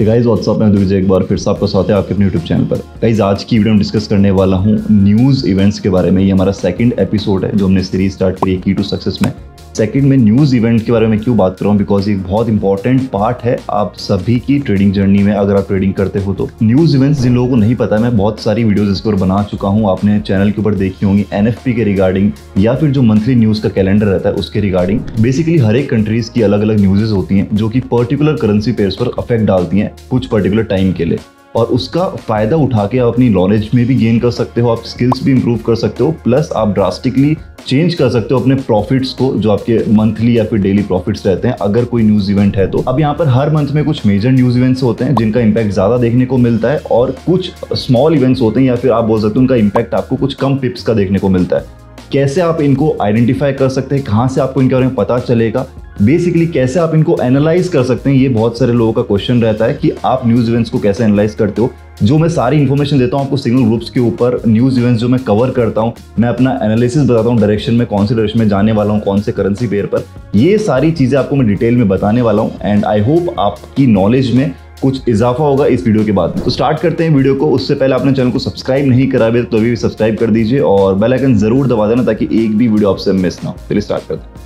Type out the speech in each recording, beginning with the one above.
Guys WhatsApp में दूसरे एक बार फिर से आपका स्वागत है आपके अपने YouTube चैनल पर। गाइस आज की वीडियो में डिस्कस करने वाला हूँ न्यूज़ इवेंट्स के बारे में। ये हमारा सेकंड एपिसोड है जो हमने सीरीज स्टार्ट करी है की टू सक्सेस में। सेकंड में न्यूज़ इवेंट के बारे में क्यों बात कर रहा हूँ, बिकॉज ये बहुत इंपॉर्टेंट पार्ट है आप सभी की ट्रेडिंग जर्नी में। अगर आप ट्रेडिंग करते हो तो न्यूज़ इवेंट्स जिन लोगों को नहीं पता, मैं बहुत सारी वीडियोस इसके ऊपर बना चुका हूँ, आपने चैनल के ऊपर देखी होंगी, एनएफपी के रिगार्डिंग या फिर जो मंथली न्यूज़ का कैलेंडर रहता है उसके रिगार्डिंग। बेसिकली हर एक कंट्रीज की अलग अलग न्यूज़ होती हैं जो कि पर्टिकुलर करेंसी पेयर्स पर अफेक्ट डालती हैं कुछ पर्टिकुलर टाइम के लिए, और उसका फ़ायदा उठा के आप अपनी नॉलेज में भी गेन कर सकते हो, आप स्किल्स भी इंप्रूव कर सकते हो, प्लस आप ड्रास्टिकली चेंज कर सकते हो अपने प्रॉफिट्स को जो आपके मंथली या फिर डेली प्रॉफिट्स रहते हैं अगर कोई न्यूज़ इवेंट है तो। अब यहाँ पर हर मंथ में कुछ मेजर न्यूज़ इवेंट्स होते हैं जिनका इंपैक्ट ज़्यादा देखने को मिलता है, और कुछ स्मॉल इवेंट्स होते हैं या फिर आप बोल सकते हो उनका इंपैक्ट आपको कुछ कम पिप्स का देखने को मिलता है। कैसे आप इनको आइडेंटिफाई कर सकते हैं, कहाँ से आपको इनके बारे में पता चलेगा, बेसिकली कैसे आप इनको एनालाइज कर सकते हैं, ये बहुत सारे लोगों का क्वेश्चन रहता है कि आप न्यूज़ इवेंट्स को कैसे एनालाइज करते हो। जो मैं सारी इन्फॉर्मेशन देता हूँ आपको सिग्नल ग्रुप्स के ऊपर, न्यूज़ इवेंट्स जो मैं कवर करता हूँ, मैं अपना एनालिसिस बताता हूँ डायरेक्शन में, कौन से डायरेक्शन में जाने वाला हूँ, कौन से करेंसी पेयर पर, ये सारी चीज़ें आपको मैं डिटेल में बताने वाला हूँ। एंड आई होप आपकी नॉलेज में कुछ इजाफा होगा इस वीडियो के बाद। तो स्टार्ट करते हैं वीडियो को। उससे पहले आपने चैनल को सब्सक्राइब नहीं करा है तो अभी सब्सक्राइब कर दीजिए और बेल आइकन जरूर दबा देना ताकि एक भी वीडियो आपसे मिस ना हो। चलिए स्टार्ट करते हैं।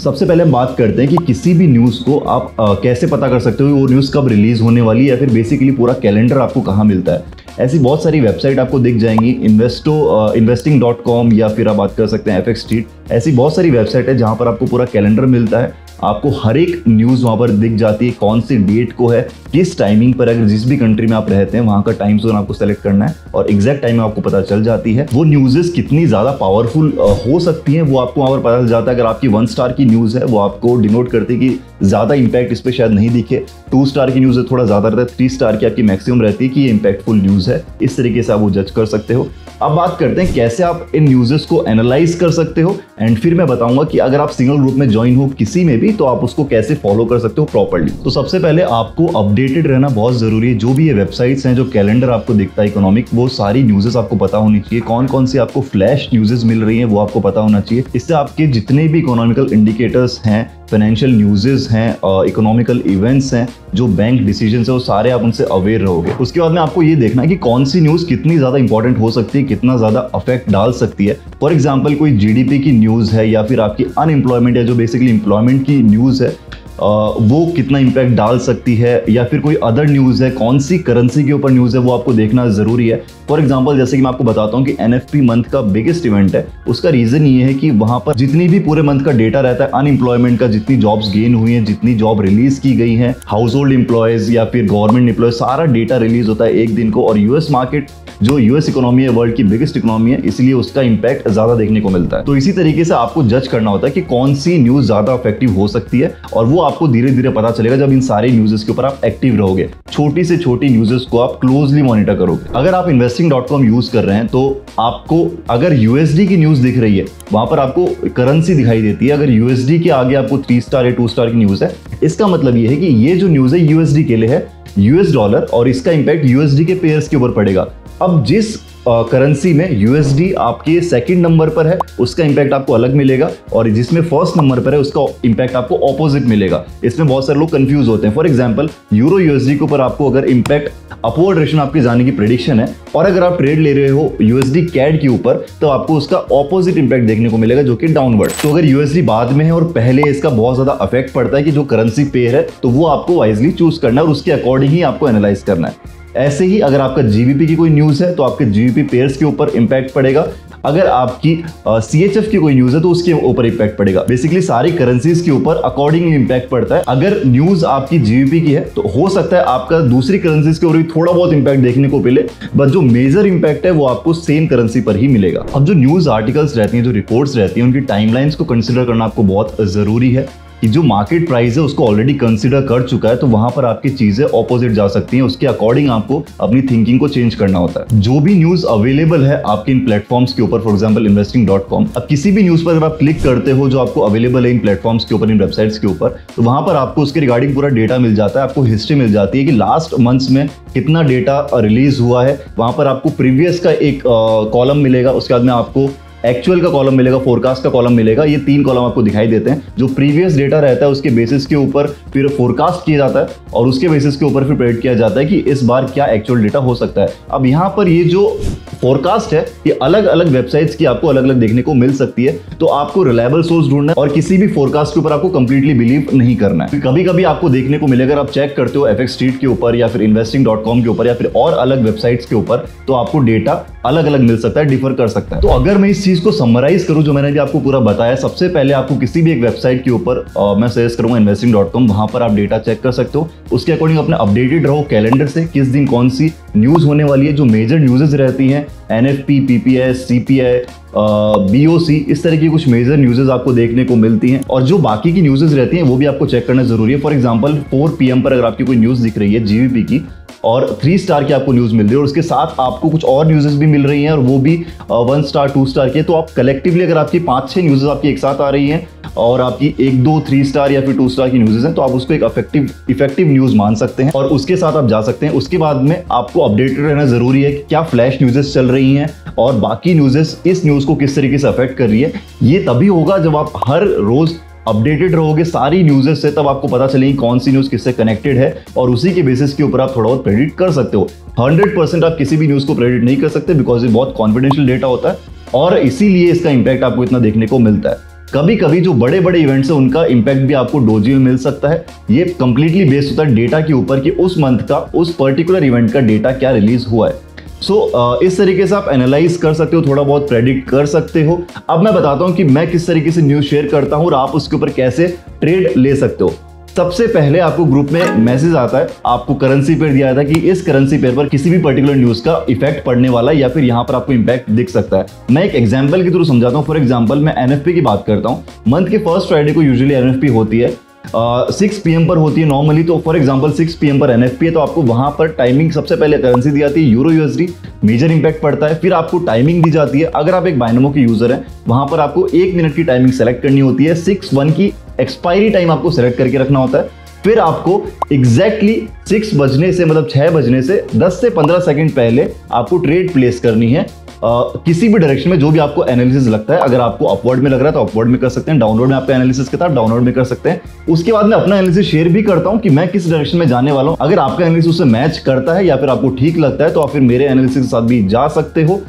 सबसे पहले हम बात करते हैं कि किसी भी न्यूज़ को आप कैसे पता कर सकते हो वो न्यूज़ कब रिलीज़ होने वाली है, या फिर बेसिकली पूरा कैलेंडर आपको कहाँ मिलता है। ऐसी बहुत सारी वेबसाइट आपको दिख जाएंगी, इन्वेस्टिंग.com या फिर आप बात कर सकते हैं FX Street। ऐसी बहुत सारी वेबसाइट है जहाँ पर आपको पूरा कैलेंडर मिलता है, आपको हर एक न्यूज़ वहाँ पर दिख जाती है, कौन सी डेट को है, किस टाइमिंग पर। अगर जिस भी कंट्री में आप रहते हैं वहाँ का टाइम जोन आपको सेलेक्ट करना है और एग्जैक्ट टाइम आपको पता चल जाती है। वो न्यूज़ेस कितनी ज़्यादा पावरफुल हो सकती हैं वो आपको वहाँ पर पता चल जाता है। अगर आपकी 1 स्टार की न्यूज़ है वो आपको डिनोट करती है कि ज़्यादा इंपैक्ट इस पर शायद नहीं दिखे, 2 स्टार की न्यूज़ है थोड़ा ज़्यादा रहता है, 3 स्टार की आपकी मैक्सिमम रहती है कि ये इंपैक्टफुल न्यूज़ है। इस तरीके से आप वो जज कर सकते हो। अब बात करते हैं कैसे आप इन न्यूज़ेस को एनालाइज कर सकते हो, एंड फिर मैं बताऊंगा कि अगर आप सिंगल ग्रुप में ज्वाइन हो किसी में भी तो आप उसको कैसे फॉलो कर सकते हो प्रॉपर्ली। तो सबसे पहले आपको अपडेटेड रहना बहुत ज़रूरी है। जो भी ये वेबसाइट्स हैं, जो कैलेंडर आपको दिखता है इकोनॉमिक, वो सारी न्यूज़ेस आपको पता होनी चाहिए, कौन कौन सी आपको फ्लैश न्यूज़ेस मिल रही हैं वो आपको पता होना चाहिए। इससे आपके जितने भी इकोनॉमिकल इंडिकेटर्स हैं, फाइनेंशियल न्यूज़ेस हैं, इकोनॉमिकल इवेंट्स हैं, जो बैंक डिसीजंस हैं, वो सारे आप उनसे अवेयर रहोगे। उसके बाद में आपको ये देखना है कि कौन सी न्यूज़ कितनी ज़्यादा इंपॉर्टेंट हो सकती है, कितना ज़्यादा अफेक्ट डाल सकती है। फॉर एग्जांपल कोई जीडीपी की न्यूज़ है या फिर आपकी अनएम्प्लॉयमेंट है, जो बेसिकली एम्प्लॉयमेंट की न्यूज़ है, वो कितना इम्पैक्ट डाल सकती है, या फिर कोई अदर न्यूज़ है, कौन सी करेंसी के ऊपर न्यूज़ है, वो आपको देखना ज़रूरी है। फॉर एग्जांपल जैसे कि मैं आपको बताता हूँ कि एनएफपी मंथ का बिगेस्ट इवेंट है। उसका रीज़न ये है कि वहाँ पर जितनी भी पूरे मंथ का डेटा रहता है अनएम्प्लॉयमेंट का, जितनी जॉब्स गेन हुई हैं, जितनी जॉब रिलीज़ की गई हैं, हाउस होल्ड एम्प्लॉयज़ या फिर गवर्नमेंट एम्प्लॉयज़, सारा डेटा रिलीज़ होता है एक दिन को। और यूएस मार्केट, जो यूएस इकोनॉमी है, वर्ल्ड की बिगेस्ट इकोनॉमी है, इसलिए उसका इंपैक्ट ज़्यादा देखने को मिलता है। तो इसी तरीके से आपको जज करना होता है कि कौन सी न्यूज़ ज़्यादा अफेक्टिव हो सकती है, और वो आपको धीरे धीरे पता चलेगा जब इन सारे न्यूज़ेस के ऊपर आप एक्टिव रहोगे। छोटी से छोटी न्यूज़ेस को आप क्लोजली मॉनिटर करोगे। अगर आप investing.com यूज़ कर रहे हैं तो आपको अगर यूएसडी की न्यूज़ दिख रही है वहाँ पर आपको करेंसी दिखाई देती है, अगर यूएसडी के आगे आपको 3 स्टार या 2 स्टार की न्यूज़ है, इसका मतलब ये है कि ये जो न्यूज़ है यूएसडी के लिए है, यूएस डॉलर, और इसका इंपैक्ट यूएसडी के पेयर्स के ऊपर पड़ेगा। अब जिस करेंसी में यूएसडी आपके सेकंड नंबर पर है उसका इंपैक्ट आपको अलग मिलेगा, और जिसमें फर्स्ट नंबर पर है उसका इंपैक्ट आपको ऑपोजिट मिलेगा। इसमें बहुत सारे लोग कंफ्यूज होते हैं। फॉर एग्जांपल यूरो यूएसडी के ऊपर आपको अगर इंपैक्ट अपवर्ड डायरेक्शन आपके जाने की प्रेडिक्शन है, और अगर आप ट्रेड ले रहे हो यूएसडी कैड के ऊपर तो आपको उसका ऑपोजिट इंपैक्ट देखने को मिलेगा जो कि डाउनवर्ड। तो अगर यूएसडी बाद में है और पहले इसका बहुत ज़्यादा अफेक्ट पड़ता है कि जो करेंसी पेयर है, तो वो आपको वाइजली चूज करना है और उसके अकॉर्डिंग ही आपको एनालाइज करना है। ऐसे ही अगर आपका जीबीपी की कोई न्यूज़ है तो आपके जीबीपी पेयर्स के ऊपर इम्पैक्ट पड़ेगा, अगर आपकी सीएचएफ की कोई न्यूज़ है तो उसके ऊपर इम्पैक्ट पड़ेगा। बेसिकली सारी करेंसीज के ऊपर अकॉर्डिंगली इम्पैक्ट पड़ता है। अगर न्यूज़ आपकी जीबीपी की है तो हो सकता है आपका दूसरी करेंसीज के ऊपर भी थोड़ा बहुत इम्पैक्ट देखने को मिले, बट जो मेजर इम्पैक्ट है वो आपको सेम करेंसी पर ही मिलेगा। अब जो न्यूज़ आर्टिकल्स रहती हैं, जो रिपोर्ट्स रहती हैं, उनकी टाइमलाइंस को कंसिडर करना आपको बहुत ज़रूरी है। कि जो मार्केट प्राइस है उसको ऑलरेडी कंसिडर कर चुका है, तो वहां पर आपकी चीजें ऑपोजिट जा सकती हैं। उसके अकॉर्डिंग आपको अपनी थिंकिंग को चेंज करना होता है। जो भी न्यूज अवेलेबल है आपके इन प्लेटफॉर्म्स के ऊपर, फॉर एग्जांपल investing.com, अब किसी भी न्यूज पर अगर आप क्लिक करते हो जो आपको अवेलेबल है इन प्लेटफॉर्म्स के ऊपर, इन वेबसाइट्स के ऊपर, तो वहां पर आपको उसके रिगार्डिंग पूरा डेटा मिल जाता है। आपको हिस्ट्री मिल जाती है कि लास्ट मंथ्स में कितना डेटा रिलीज हुआ है। वहां पर आपको प्रीवियस का एक कॉलम मिलेगा, उसके बाद में आपको एक्चुअल का कॉलम मिलेगा, फोरकास्ट का कॉलम मिलेगा। ये तीन कॉलम आपको दिखाई देते हैं। जो प्रीवियस डेटा रहता है उसके बेसिस के ऊपर फिर फोरकास्ट किया जाता है और उसके बेसिस के ऊपर फिर प्रेडिक्ट किया जाता है कि इस बार क्या एक्चुअल डेटा हो सकता है। अब यहाँ पर ये जो फोरकास्ट है ये अलग अलग वेबसाइट्स की आपको अलग अलग देखने को मिल सकती है। तो आपको रिलायबल सोर्स ढूंढना है और किसी भी फोरकास्ट के ऊपर आपको कंप्लीटली बिलीव नहीं करना है। कभी कभी आपको देखने को मिलेगा, अगर आप चेक करते हो एफएक्स ट्रेड के ऊपर या फिर investing.com के ऊपर या फिर और अलग वेबसाइट्स के ऊपर, तो आपको डेटा अलग अलग मिल सकता है, डिफर कर सकता है। तो अगर मैं इस चीज को समराइज करूं जो मैंने भी आपको पूरा बताया, सबसे पहले आपको किसी भी एक वेबसाइट के ऊपर मैं सजेस्ट करूंगा investing.com, वहां पर आप डेटा चेक कर सकते हो। उसके अकॉर्डिंग अपने अपडेटेड रहो कैलेंडर से, किस दिन कौन सी न्यूज होने वाली है। जो मेजर न्यूजेस रहती हैं NFP, PPI, CPI, BOC, इस तरह की कुछ मेजर न्यूजेस आपको देखने को मिलती हैं। और जो बाकी की न्यूजेस रहती हैं वो भी आपको चेक करना जरूरी है। फॉर एग्जांपल 4 PM पर अगर आपकी कोई न्यूज दिख रही है GVP की और 3 स्टार की आपको न्यूज़ मिल रही है और उसके साथ आपको कुछ और न्यूज़ेस भी मिल रही हैं और वो भी 1 स्टार 2 स्टार के, तो आप कलेक्टिवली अगर आपकी 5-6 न्यूज़ेस आपकी एक साथ आ रही हैं और आपकी 1-2 3 स्टार या फिर 2 स्टार की न्यूज़ेस हैं, तो आप उसको एक इफेक्टिव न्यूज़ मान सकते हैं और उसके साथ आप जा सकते हैं। उसके बाद में आपको अपडेटेड रहना ज़रूरी है कि क्या फ्लैश न्यूज़ेस चल रही हैं और बाकी न्यूज़ेस इस न्यूज़ को किस तरीके से अफेक्ट कर रही है। ये तभी होगा जब आप हर रोज़ अपडेटेड रहोगे सारी न्यूज़ेस से, तब आपको पता चलेगी कौन सी न्यूज़ किससे कनेक्टेड है और उसी के बेसिस के ऊपर आप थोड़ा बहुत प्रेडिक्ट कर सकते हो। 100% आप किसी भी न्यूज़ को प्रेडिक्ट नहीं कर सकते, बिकॉज ये बहुत कॉन्फिडेंशियल डेटा होता है और इसीलिए इसका इंपैक्ट आपको इतना देखने को मिलता है। कभी कभी जो बड़े बड़े इवेंट्स हैं उनका इंपैक्ट भी आपको डोजी में मिल सकता है। ये कम्प्लीटली बेस्ड होता है डेटा के ऊपर कि उस मंथ का, उस पर्टिकुलर इवेंट का डेटा क्या रिलीज हुआ है। सो इस तरीके से आप एनालाइज कर सकते हो, थोड़ा बहुत प्रेडिक्ट कर सकते हो। अब मैं बताता हूं कि मैं किस तरीके से न्यूज़ शेयर करता हूं और आप उसके ऊपर कैसे ट्रेड ले सकते हो। सबसे पहले आपको ग्रुप में मैसेज आता है, आपको करेंसी पेयर दिया जाता है कि इस करेंसी पेयर पर किसी भी पर्टिकुलर न्यूज़ का इफेक्ट पड़ने वाला है या फिर यहाँ पर आपको इम्पैक्ट दिख सकता है। मैं एक एग्जाम्पल के थ्रू समझाता हूँ। फॉर एग्जाम्पल मैं NFP की बात करता हूँ। मंथ के फर्स्ट फ्राइडे को यूजुअली NFP होती है, 6 PM पर होती है नॉर्मली। तो फॉर एग्जांपल 6 PM पर NFP है, तो आपको वहां पर टाइमिंग सबसे पहले करेंसी दी जाती है EUR/USD, मेजर इंपैक्ट पड़ता है। फिर आपको टाइमिंग दी जाती है, अगर आप एक बाइनोमो के यूजर हैं वहां पर आपको 1 मिनट की टाइमिंग सेलेक्ट करनी होती है, 6:01 की एक्सपायरी टाइम आपको सेलेक्ट करके रखना होता है। फिर आपको एग्जैक्टली 6 बजने से, मतलब 6 बजने से 10 से 15 सेकेंड पहले आपको ट्रेड प्लेस करनी है, किसी भी डायरेक्शन में जो भी आपको एनालिसिस लगता है। अगर आपको अपवर्ड में लग रहा है तो अपवर्ड में कर सकते हैं, डाउनवर्ड में आपका एनालिसिस के साथ डाउनवर्ड में कर सकते हैं। उसके बाद मैं अपना एनालिसिस शेयर भी करता हूं कि मैं किस डायरेक्शन में जाने वाला हूं। अगर आपका एनालिसिस उससे मैच करता है या फिर आपको ठीक लगता है तो आप फिर मेरे एनालिसिस के साथ भी जा सकते हो।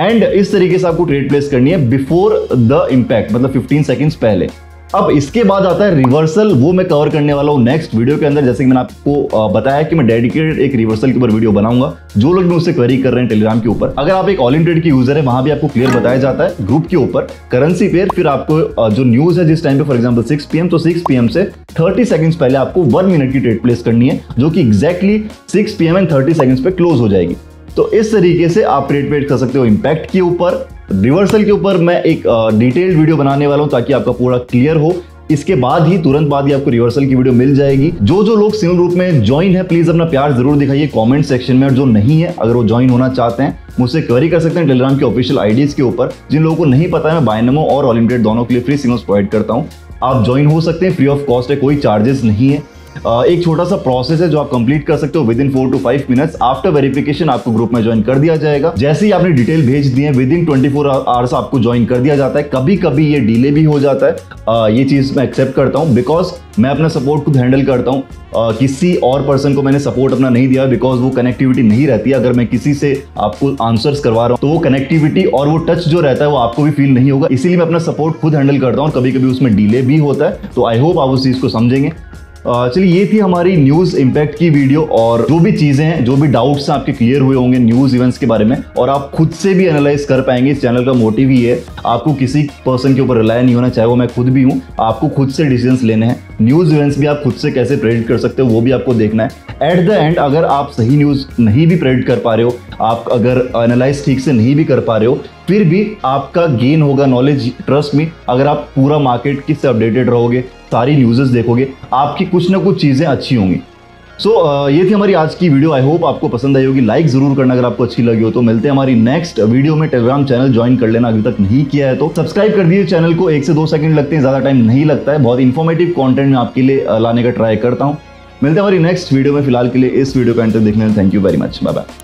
एंड इस तरीके से आपको ट्रेड प्लेस करनी है बिफोर द इम्पैक्ट, मतलब 15 सेकेंड पहले। अब इसके बाद आता है रिवर्सल, वो मैं कवर करने वाला हूँ नेक्स्ट वीडियो के अंदर। जैसे कि मैंने आपको बताया कि मैं डेडिकेटेड एक रिवर्सल के ऊपर वीडियो बनाऊंगा। जो लोग भी उससे क्वेरी कर रहे हैं टेलीग्राम के ऊपर, अगर आप एक Olymp ट्रेड के यूजर है वहां भी आपको क्लियर बताया जाता है ग्रुप के ऊपर करेंसी पेयर। फिर आपको जो न्यूज है जिस टाइम पे, फॉर एग्जाम्पल 6 PM, तो 6 PM से 30 सेकेंड पहले आपको 1 मिनट की ट्रेड प्लेस करनी है, जो कि एक्जैक्टली 6 PM एंड 30 सेकेंड पे क्लोज हो जाएगी। तो इस तरीके से आप ट्रेड प्लेस कर सकते हो। इम्पैक्ट के ऊपर, रिवर्सल के ऊपर मैं एक डिटेल्ड वीडियो बनाने वाला हूं ताकि आपका पूरा क्लियर हो। इसके बाद ही, तुरंत बाद ही आपको रिवर्सल की वीडियो मिल जाएगी। जो जो लोग सिंगल ग्रुप में ज्वाइन है प्लीज अपना प्यार जरूर दिखाइए कमेंट सेक्शन में, और जो नहीं है अगर वो ज्वाइन होना चाहते हैं मुझसे क्वेरी कर सकते हैं टेलीग्राम के ऑफिशियल आईडीज के ऊपर। जिन लोगों को नहीं पता, मैं बाइनोमो और Olymp ट्रेड दोनों के लिए फ्री सिग्नल्स प्रोवाइड करता हूँ, आप ज्वाइन हो सकते हैं, फ्री ऑफ कॉस्ट है, कोई चार्जेस नहीं है। एक छोटा सा प्रोसेस है जो आप कंप्लीट कर सकते हो within 4 to 5 minutes. After verification आपको ग्रुप में ज्वाइन कर दिया जाएगा। जैसे ही आपने डिटेल भेज दी है विद इन 24 आवर्स आपको ज्वाइन कर दिया जाता है। कभी कभी ये डिले भी हो जाता है, ये चीज़ मैं एक्सेप्ट करता हूँ बिकॉज मैं अपना सपोर्ट खुद हैंडल करता हूँ। किसी और पर्सन को मैंने सपोर्ट अपना नहीं दिया बिकॉज वो कनेक्टिविटी नहीं रहती है। अगर मैं किसी से आपको आंसर्स करवा रहा हूँ तो वो कनेक्टिविटी और वो टच जो रहता है वो आपको भी फील नहीं होगा, इसीलिए मैं अपना सपोर्ट खुद हैंडल करता हूँ। कभी कभी उसमें डिले भी होता है, तो आई होप आप उस चीज़ को समझेंगे। चलिए, ये थी हमारी न्यूज़ इम्पैक्ट की वीडियो। और जो भी चीज़ें हैं, जो भी डाउट्स हैं आपके क्लियर हुए होंगे न्यूज़ इवेंट्स के बारे में, और आप खुद से भी एनालाइज कर पाएंगे। इस चैनल का मोटिव ये है, आपको किसी पर्सन के ऊपर रिलाय नहीं होना, चाहे वो मैं खुद भी हूँ। आपको खुद से डिसीजंस लेने हैं। न्यूज़ इवेंट्स भी आप खुद से कैसे प्रेडिक्ट कर सकते हो वो भी आपको देखना है। एट द एंड अगर आप सही न्यूज़ नहीं भी प्रेडिक्ट कर पा रहे हो, आप अगर एनालाइज ठीक से नहीं भी कर पा रहे हो, फिर भी आपका गेन होगा नॉलेज, ट्रस्ट मी, अगर आप पूरा मार्केट किससे अपडेटेड रहोगे, सारी न्यूज़ेस देखोगे, आपकी कुछ ना कुछ चीज़ें अच्छी होंगी। सो ये थी हमारी आज की वीडियो। आई होप आपको पसंद आई होगी। लाइक ज़रूर करना अगर आपको अच्छी लगी हो। तो मिलते हैं हमारी नेक्स्ट वीडियो में। टेलीग्राम चैनल ज्वाइन कर लेना अभी तक नहीं किया है तो। सब्सक्राइब कर दीजिए चैनल को, 1 से 2 सेकंड लगते हैं, ज़्यादा टाइम नहीं लगता है। बहुत इन्फॉर्मेटिव कॉन्टेंट में आपके लिए लाने का ट्राई करता हूँ। मिलते हैं हमारी नेक्स्ट वीडियो में। फिलहाल के लिए इस वीडियो का अंत तक देखने में thank you very much. Bye bye.